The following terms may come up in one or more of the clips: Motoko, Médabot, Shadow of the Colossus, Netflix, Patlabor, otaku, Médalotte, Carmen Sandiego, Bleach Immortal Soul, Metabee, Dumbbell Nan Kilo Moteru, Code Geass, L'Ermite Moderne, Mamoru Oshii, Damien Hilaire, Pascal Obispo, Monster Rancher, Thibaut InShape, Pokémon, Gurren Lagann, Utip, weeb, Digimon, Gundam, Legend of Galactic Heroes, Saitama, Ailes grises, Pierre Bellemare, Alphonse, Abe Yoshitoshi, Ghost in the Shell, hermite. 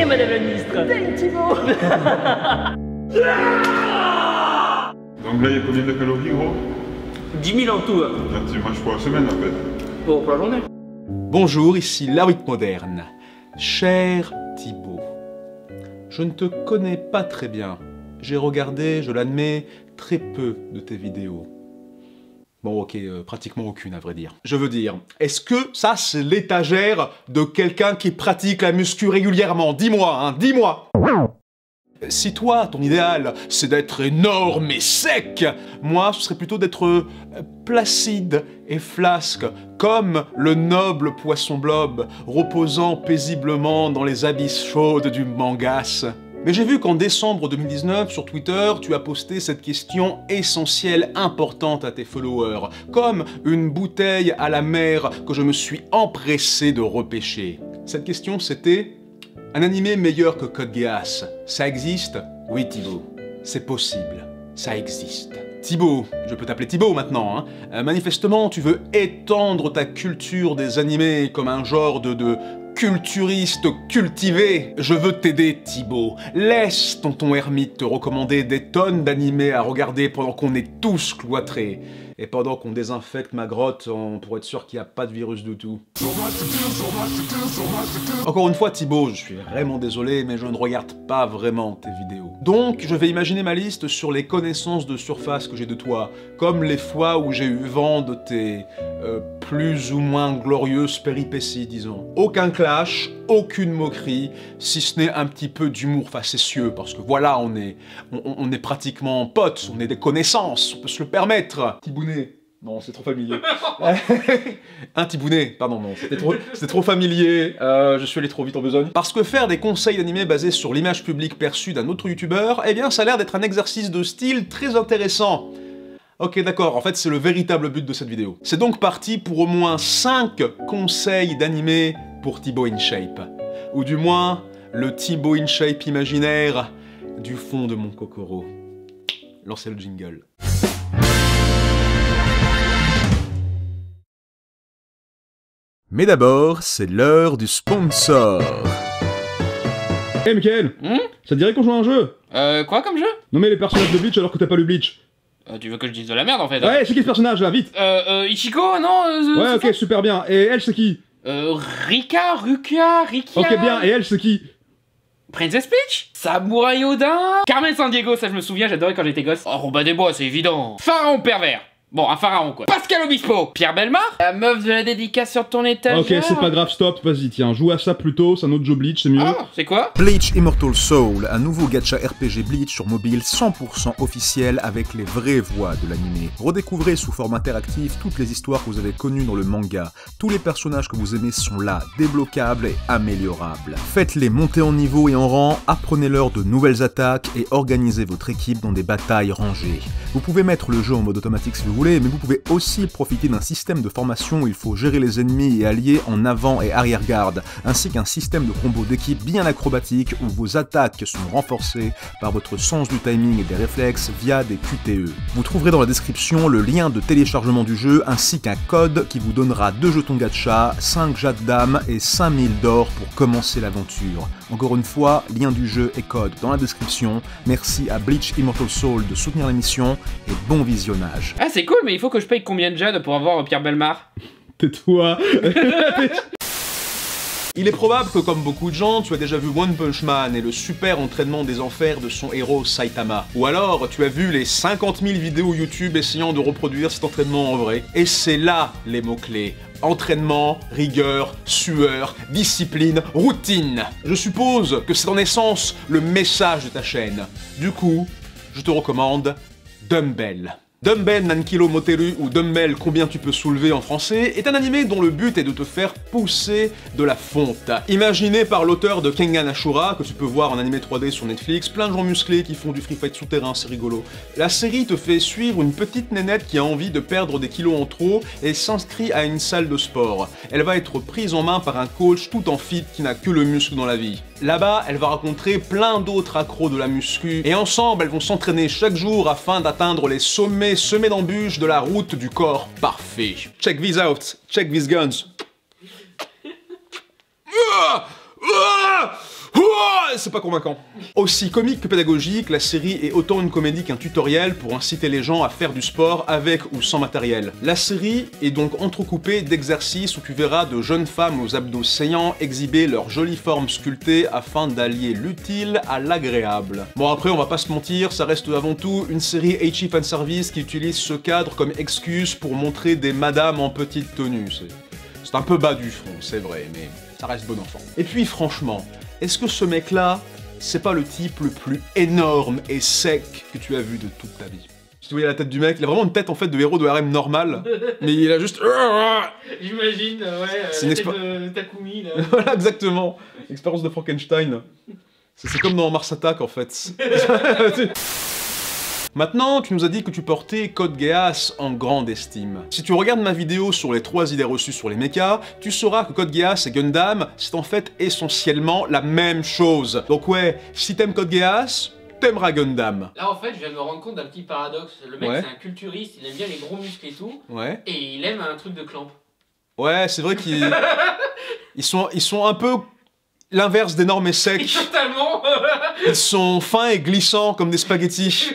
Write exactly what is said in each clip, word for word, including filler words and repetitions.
santé, madame la ministre. Dang, Thibaut. Donc là, il y a combien de calories, gros? Dix mille en tout. Hein. Là, tu manges pour la semaine, en fait. Bon, pour la journée. Bonjour, ici L'Ermite Moderne. Cher Thibaut, je ne te connais pas très bien. J'ai regardé, je l'admets, très peu de tes vidéos. Bon, ok, euh, pratiquement aucune, à vrai dire. Je veux dire, est-ce que ça, c'est l'étagère de quelqu'un qui pratique la muscu régulièrement? Dis-moi, hein, dis-moi. Si toi, ton idéal, c'est d'être énorme et sec, moi, ce serait plutôt d'être euh, placide et flasque, comme le noble poisson blob, reposant paisiblement dans les abysses chaudes du Mangasse. Mais j'ai vu qu'en décembre deux mille dix-neuf, sur Twitter, tu as posté cette question essentielle, importante à tes followers, comme une bouteille à la mer que je me suis empressé de repêcher. Cette question, c'était « Un animé meilleur que Code Geass, ça existe ?» Oui, Thibaut, c'est possible, ça existe. Thibaut, je peux t'appeler Thibaut maintenant, hein. Euh, manifestement, tu veux étendre ta culture des animés comme un genre de... de culturiste cultivé. Je veux t'aider, Thibaut. Laisse tonton Ermite te recommander des tonnes d'animés à regarder pendant qu'on est tous cloîtrés. Et pendant qu'on désinfecte ma grotte, on pourrait être sûr qu'il n'y a pas de virus du tout. Encore une fois, Thibaut, je suis vraiment désolé, mais je ne regarde pas vraiment tes vidéos. Donc, je vais imaginer ma liste sur les connaissances de surface que j'ai de toi, comme les fois où j'ai eu vent de tes... Euh, plus ou moins glorieuses péripéties, disons. Aucun clash, aucune moquerie, si ce n'est un petit peu d'humour facétieux, parce que voilà, on est, on, on est pratiquement potes, on est des connaissances, on peut se le permettre. Tibounet. Non, c'est trop familier. Un Tibounet, pardon, non, c'était trop, trop familier, euh, je suis allé trop vite en besogne. Parce que faire des conseils d'animés basés sur l'image publique perçue d'un autre youtubeur, eh bien, ça a l'air d'être un exercice de style très intéressant. Ok, d'accord, en fait, c'est le véritable but de cette vidéo. C'est donc parti pour au moins cinq conseils d'animé pour Thibaut InShape. Ou du moins, le Thibaut InShape imaginaire du fond de mon Kokoro. Lancez le jingle. Mais d'abord, c'est l'heure du sponsor. Hey, Mickaël, hmm? Ça te dirait qu'on joue à un jeu? Euh, quoi comme jeu? Non mais les personnages de Bleach alors que t'as pas lu Bleach. Euh, tu veux que je dise de la merde en fait? Ouais, hein. C'est qui ce personnage là, vite? Euh, euh, Ichigo, non euh, Ouais, ok, super bien. Et elle, c'est qui? Euh, Rika, Ruka, Rikia... Ok, bien, et elle, c'est qui? Princess Peach? Samurai Oda? Carmen Sandiego, ça je me souviens, j'adorais quand j'étais gosse. Oh, Robin des Bois, c'est évident. Pharaon pervers. Bon, un pharaon quoi. Pascal Obispo. Pierre Bellemare. La meuf de la dédicace sur ton étagère. Ok, c'est pas grave, stop, vas-y, tiens, joue à ça plutôt, c'est un autre jeu Bleach, c'est mieux. Ah, c'est quoi? Bleach Immortal Soul, un nouveau gacha R P G Bleach sur mobile cent pour cent officiel avec les vraies voix de l'animé. Redécouvrez sous forme interactive toutes les histoires que vous avez connues dans le manga. Tous les personnages que vous aimez sont là, débloquables et améliorables. Faites-les monter en niveau et en rang, apprenez-leur de nouvelles attaques et organisez votre équipe dans des batailles rangées. Vous pouvez mettre le jeu en mode automatique si vous voulez, mais vous pouvez aussi profiter d'un système de formation où il faut gérer les ennemis et alliés en avant et arrière-garde, ainsi qu'un système de combo d'équipe bien acrobatique où vos attaques sont renforcées par votre sens du timing et des réflexes via des Q T E. Vous trouverez dans la description le lien de téléchargement du jeu ainsi qu'un code qui vous donnera deux jetons gacha, cinq jade d'âme et cinq mille d'or pour commencer l'aventure. Encore une fois, lien du jeu et code dans la description. Merci à Bleach Immortal Soul de soutenir l'émission et bon visionnage. Ah, c'est cool, mais il faut que je paye combien de jade pour avoir Pierre Bellemare? Tais-toi. Il est probable que, comme beaucoup de gens, tu as déjà vu One Punch Man et le super entraînement des enfers de son héros Saitama. Ou alors, tu as vu les cinquante mille vidéos YouTube essayant de reproduire cet entraînement en vrai. Et c'est là les mots-clés. Entraînement, rigueur, sueur, discipline, routine. Je suppose que c'est en essence le message de ta chaîne. Du coup, je te recommande Dumbbell. Dumbbell Nan Kilo Moteru ou Dumbbell Combien tu peux soulever en français est un animé dont le but est de te faire pousser de la fonte. Imaginé par l'auteur de Kengan Ashura, que tu peux voir en animé trois D sur Netflix, plein de gens musclés qui font du free fight souterrain, c'est rigolo. La série te fait suivre une petite nénette qui a envie de perdre des kilos en trop et s'inscrit à une salle de sport. Elle va être prise en main par un coach tout en fit qui n'a que le muscle dans la vie. Là-bas, elle va rencontrer plein d'autres accros de la muscu et ensemble, elles vont s'entraîner chaque jour afin d'atteindre les sommets semé d'embûches de la route du corps parfait. Check these out, check these guns. c'est pas convaincant. Aussi comique que pédagogique, la série est autant une comédie qu'un tutoriel pour inciter les gens à faire du sport avec ou sans matériel. La série est donc entrecoupée d'exercices où tu verras de jeunes femmes aux abdos saignants exhiber leur jolie forme sculptée afin d'allier l'utile à l'agréable. Bon après on va pas se mentir, ça reste avant tout une série Ecchi fanservice qui utilise ce cadre comme excuse pour montrer des madames en petite tenue. C'est un peu bas du front, c'est vrai, mais ça reste bon enfant. Et puis franchement, est-ce que ce mec-là, c'est pas le type le plus énorme et sec que tu as vu de toute ta vie? Si tu voyais la tête du mec, il a vraiment une tête en fait de héros de harem normal, mais il a juste... J'imagine, ouais, c'est une tête de Takumi, là. Voilà, exactement. L'expérience de Frankenstein. C'est comme dans Mars Attack, en fait. Maintenant, tu nous as dit que tu portais Code Geass en grande estime. Si tu regardes ma vidéo sur les trois idées reçues sur les mechas, tu sauras que Code Geass et Gundam, c'est en fait essentiellement la même chose. Donc ouais, si t'aimes Code Geass, t'aimeras Gundam. Là en fait, je viens de me rendre compte d'un petit paradoxe. Le mec, ouais, c'est un culturiste, il aime bien les gros muscles et tout, ouais, et il aime un truc de clamp. Ouais, c'est vrai qu'ils ils sont, ils sont un peu... l'inverse d'énormes et secs. Totalement. Ils sont fins et glissants comme des spaghettis.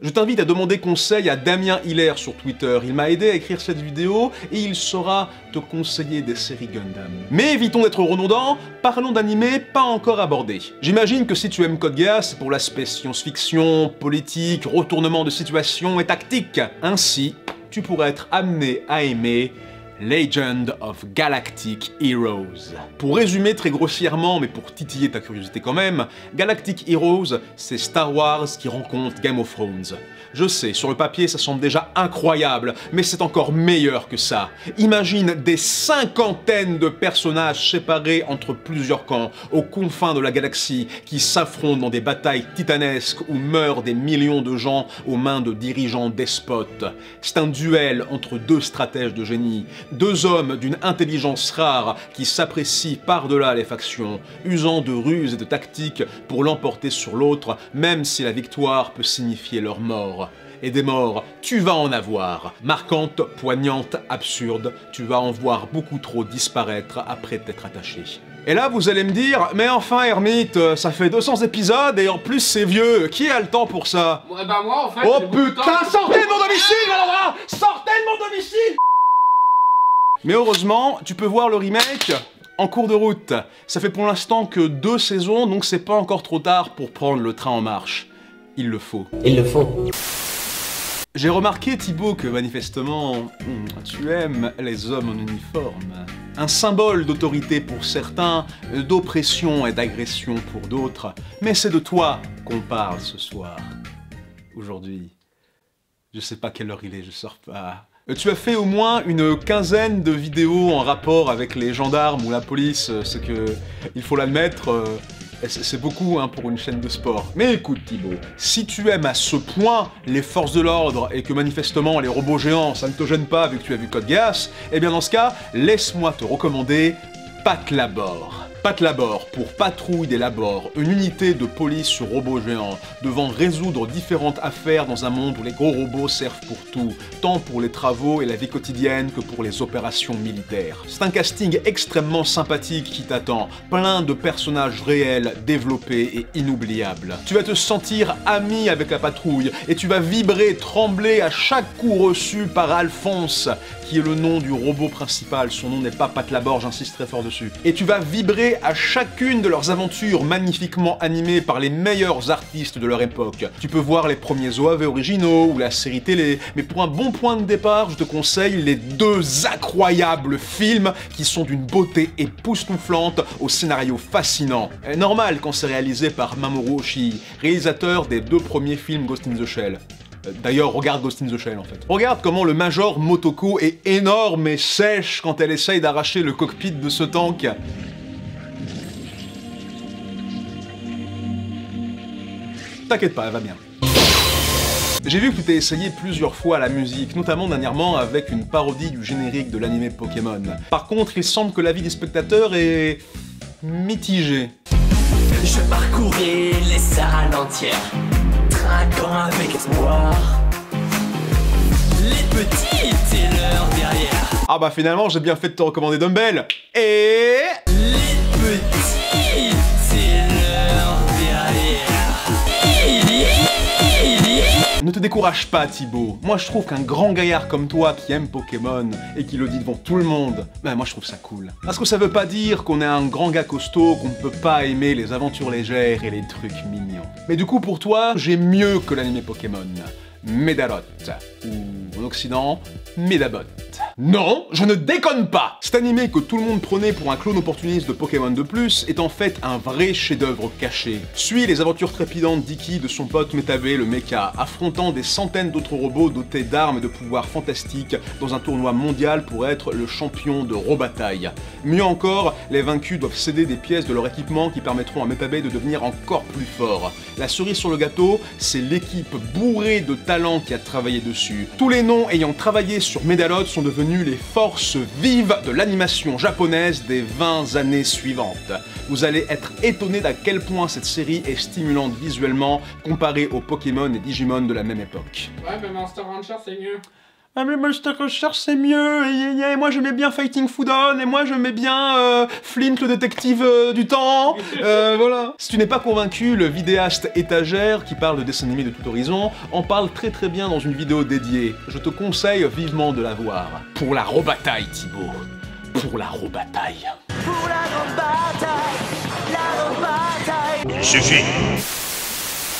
Je t'invite à demander conseil à Damien Hilaire sur Twitter. Il m'a aidé à écrire cette vidéo et il saura te conseiller des séries Gundam. Mais évitons d'être redondants, parlons d'animés pas encore abordés. J'imagine que si tu aimes Code Geass, c'est pour l'aspect science-fiction, politique, retournement de situation et tactique. Ainsi, tu pourrais être amené à aimer Legend of Galactic Heroes. Pour résumer très grossièrement, mais pour titiller ta curiosité quand même, Galactic Heroes, c'est Star Wars qui rencontre Game of Thrones. Je sais, sur le papier, ça semble déjà incroyable, mais c'est encore meilleur que ça. Imagine des cinquantaines de personnages séparés entre plusieurs camps, aux confins de la galaxie, qui s'affrontent dans des batailles titanesques où meurent des millions de gens aux mains de dirigeants despotes. C'est un duel entre deux stratèges de génie, deux hommes d'une intelligence rare qui s'apprécient par-delà les factions, usant de ruses et de tactiques pour l'emporter sur l'autre, même si la victoire peut signifier leur mort. Et des morts, tu vas en avoir. Marquantes, poignantes, absurdes, tu vas en voir beaucoup trop disparaître après t'être attaché. Et là, vous allez me dire, mais enfin, Hermite, ça fait deux cents épisodes et en plus, c'est vieux. Qui a le temps pour ça? Bah, bah moi, en fait... Oh putain, sortez de mon domicile, alors là! Sortez de mon domicile! Mais heureusement, tu peux voir le remake en cours de route. Ça fait pour l'instant que deux saisons, donc c'est pas encore trop tard pour prendre le train en marche. Il le faut. Il le faut. J'ai remarqué, Thibaut, que manifestement, tu aimes les hommes en uniforme. Un symbole d'autorité pour certains, d'oppression et d'agression pour d'autres. Mais c'est de toi qu'on parle ce soir. Aujourd'hui. Je sais pas quelle heure il est, je sors pas... Tu as fait au moins une quinzaine de vidéos en rapport avec les gendarmes ou la police, c'est que, il faut l'admettre, c'est beaucoup hein, pour une chaîne de sport. Mais écoute Thibaut, si tu aimes à ce point les forces de l'ordre et que manifestement les robots géants ça ne te gêne pas vu que tu as vu Code Geass, eh bien dans ce cas, laisse-moi te recommander Patlabor. Patlabor, pour patrouille des labors, une unité de police sur robots géants, devant résoudre différentes affaires dans un monde où les gros robots servent pour tout, tant pour les travaux et la vie quotidienne que pour les opérations militaires. C'est un casting extrêmement sympathique qui t'attend, plein de personnages réels, développés et inoubliables. Tu vas te sentir ami avec la patrouille, et tu vas vibrer, trembler à chaque coup reçu par Alphonse, qui est le nom du robot principal, son nom n'est pas Patlabor, j'insiste très fort dessus. Et tu vas vibrer à chacune de leurs aventures magnifiquement animées par les meilleurs artistes de leur époque. Tu peux voir les premiers O A V originaux ou la série télé, mais pour un bon point de départ, je te conseille les deux incroyables films qui sont d'une beauté époustouflante au scénario fascinant. Normal quand c'est réalisé par Mamoru Oshii, réalisateur des deux premiers films Ghost in the Shell. D'ailleurs, regarde Ghost in the Shell, en fait. Regarde comment le Major Motoko est énorme et sèche quand elle essaye d'arracher le cockpit de ce tank. T'inquiète pas, elle va bien. J'ai vu que tu t'es essayé plusieurs fois à la musique, notamment dernièrement avec une parodie du générique de l'anime Pokémon. Par contre, il semble que l'avis des spectateurs est... mitigé. Je parcourais les salles entières, trinquant avec espoir. Les petits étaient leurs derrière. Ah bah finalement, j'ai bien fait de te recommander Dumbbell. Et... les petits étaient leurs te décourage pas, Thibaut. Moi, je trouve qu'un grand gaillard comme toi qui aime Pokémon et qui le dit devant tout le monde, ben moi, je trouve ça cool. Parce que ça veut pas dire qu'on est un grand gars costaud, qu'on ne peut pas aimer les aventures légères et les trucs mignons. Mais du coup, pour toi, j'ai mieux que l'animé Pokémon. Médalotte, ou en Occident, Médabot. Non, je ne déconne pas. Cet animé que tout le monde prenait pour un clone opportuniste de Pokémon de plus est en fait un vrai chef-d'œuvre caché. Suit les aventures trépidantes d'Iki de son pote Metabee le mecha, affrontant des centaines d'autres robots dotés d'armes et de pouvoirs fantastiques dans un tournoi mondial pour être le champion de Robataille. Mieux encore, les vaincus doivent céder des pièces de leur équipement qui permettront à Metabee de devenir encore plus fort. La cerise sur le gâteau, c'est l'équipe bourrée de talent qui a travaillé dessus. Tous les noms ayant travaillé sur Médalotte sont devenus les forces vives de l'animation japonaise des vingt années suivantes. Vous allez être étonné d'à quel point cette série est stimulante visuellement comparée aux Pokémon et Digimon de la même époque. Ouais, mais Monster Rancher c'est mieux. Ah mais Monster Rancher c'est mieux, et, et, et moi j'aimais bien Fighting Foudon, et moi j'aimais bien euh, Flint le détective euh, du temps, euh, voilà. Si tu n'es pas convaincu, le vidéaste étagère, qui parle de dessins animés de tout horizon, en parle très très bien dans une vidéo dédiée. Je te conseille vivement de la voir. Pour la Robataille, Thibaut. Pour la Robataille. Pour la Robataille, la Robataille. Il suffit.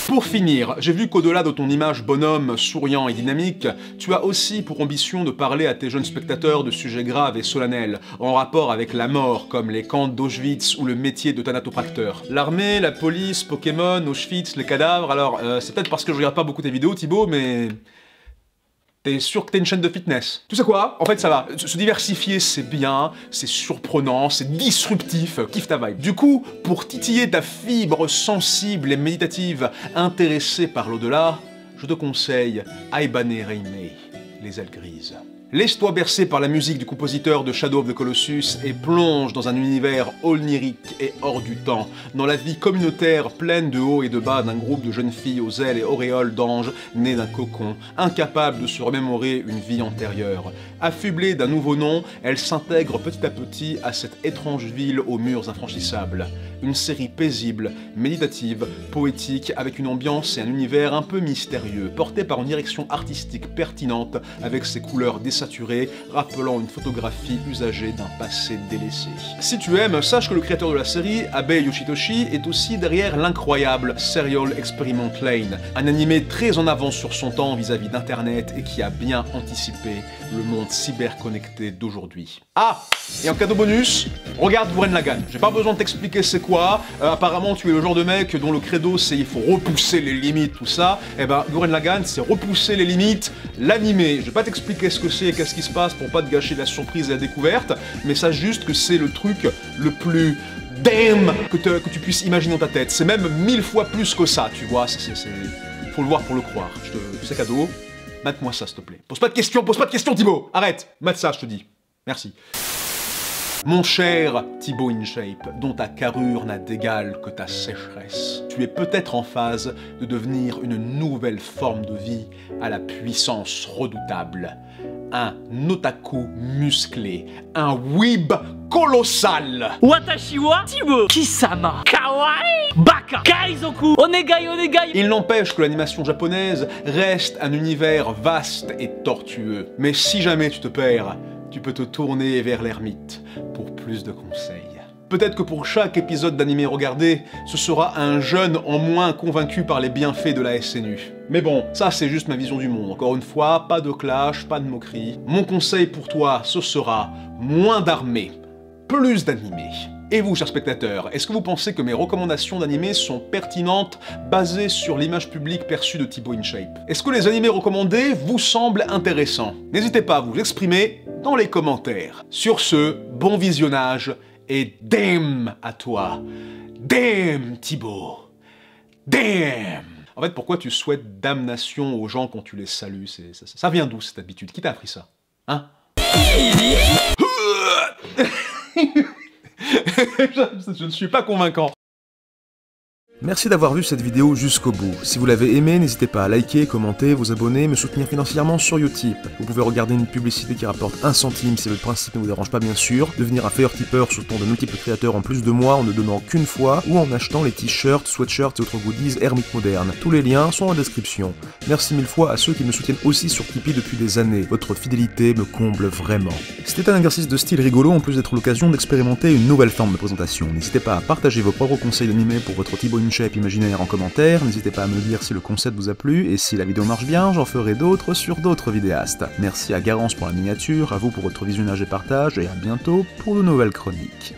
Pour finir, j'ai vu qu'au-delà de ton image bonhomme, souriant et dynamique, tu as aussi pour ambition de parler à tes jeunes spectateurs de sujets graves et solennels, en rapport avec la mort, comme les camps d'Auschwitz ou le métier de thanatopracteur. L'armée, la police, Pokémon, Auschwitz, les cadavres... Alors, euh, c'est peut-être parce que je regarde pas beaucoup tes vidéos, Thibaut, mais... T'es sûr que t'es une chaîne de fitness? Tu sais quoi? En fait, ça va. Se diversifier, c'est bien, c'est surprenant, c'est disruptif. Kiffe ta vibe. Du coup, pour titiller ta fibre sensible et méditative, intéressée par l'au-delà, je te conseille Haibane Renmei, Les Ailes Grises. Laisse-toi bercer par la musique du compositeur de Shadow of the Colossus et plonge dans un univers onirique et hors du temps, dans la vie communautaire pleine de hauts et de bas d'un groupe de jeunes filles aux ailes et auréoles d'anges nées d'un cocon, incapables de se remémorer une vie antérieure. Affublées d'un nouveau nom, elles s'intègrent petit à petit à cette étrange ville aux murs infranchissables. Une série paisible, méditative, poétique, avec une ambiance et un univers un peu mystérieux, porté par une direction artistique pertinente, avec ses couleurs dessinées saturé, rappelant une photographie usagée d'un passé délaissé. Si tu aimes, sache que le créateur de la série, Abe Yoshitoshi, est aussi derrière l'incroyable Serial Experiments Lain, un animé très en avance sur son temps vis-à-vis d'Internet et qui a bien anticipé le monde cyberconnecté d'aujourd'hui. Ah! Et en cadeau bonus, regarde Gurren Lagann. J'ai pas besoin de t'expliquer c'est quoi, euh, apparemment tu es le genre de mec dont le credo c'est il faut repousser les limites, tout ça. Et ben Gurren Lagann c'est repousser les limites, l'animé. Je vais pas t'expliquer ce que c'est et qu'est-ce qui se passe pour pas te gâcher la surprise et la découverte, mais sache juste que c'est le truc le plus damn que, te, que tu puisses imaginer dans ta tête. C'est même mille fois plus que ça, tu vois, c'est... Faut le voir pour le croire. Je te... C'est cadeau. Mate-moi ça, s'il te plaît. Pose pas de questions, pose pas de questions, Thibaut. Arrête. Mate ça, je te dis. Merci. Mon cher Thibaut InShape, dont ta carrure n'a d'égal que ta sécheresse, tu es peut-être en phase de devenir une nouvelle forme de vie à la puissance redoutable. Un otaku musclé, un weeb colossal. Watashi wa Thibaut Kisama Kawaii Baka Kaizoku Onegai Onegai. Il n'empêche que l'animation japonaise reste un univers vaste et tortueux. Mais si jamais tu te perds, tu peux te tourner vers l'ermite pour plus de conseils. Peut-être que pour chaque épisode d'animé regardé, ce sera un jeune en moins convaincu par les bienfaits de la S N U. Mais bon, ça c'est juste ma vision du monde. Encore une fois, pas de clash, pas de moquerie. Mon conseil pour toi, ce sera moins d'armées, plus d'animés. Et vous, chers spectateurs, est-ce que vous pensez que mes recommandations d'animés sont pertinentes, basées sur l'image publique perçue de Thibaut InShape? Est-ce que les animés recommandés vous semblent intéressants? N'hésitez pas à vous exprimer dans les commentaires. Sur ce, bon visionnage, et damn à toi. Damn, Thibaut. Damn. En fait, pourquoi tu souhaites damnation aux gens quand tu les salues? C'est, ça, ça vient d'où, cette habitude? Qui t'a appris ça? Hein? Je ne suis pas convaincant. Merci d'avoir vu cette vidéo jusqu'au bout. Si vous l'avez aimé, n'hésitez pas à liker, commenter, vous abonner, me soutenir financièrement sur Utip. Vous pouvez regarder une publicité qui rapporte un centime si le principe ne vous dérange pas bien sûr, devenir un Fair Tipeur soutenant de multiples créateurs en plus de moi en ne donnant qu'une fois, ou en achetant les t-shirts, sweatshirts et autres goodies L'Ermite Moderne. Tous les liens sont en description. Merci mille fois à ceux qui me soutiennent aussi sur Tipeee depuis des années. Votre fidélité me comble vraiment. C'était un exercice de style rigolo en plus d'être l'occasion d'expérimenter une nouvelle forme de présentation. N'hésitez pas à partager vos propres conseils d'animé pour votre Thibaut InShape imaginaire en commentaire, n'hésitez pas à me dire si le concept vous a plu, et si la vidéo marche bien, j'en ferai d'autres sur d'autres vidéastes. Merci à Garance pour la miniature, à vous pour votre visionnage et partage, et à bientôt pour de nouvelles chroniques.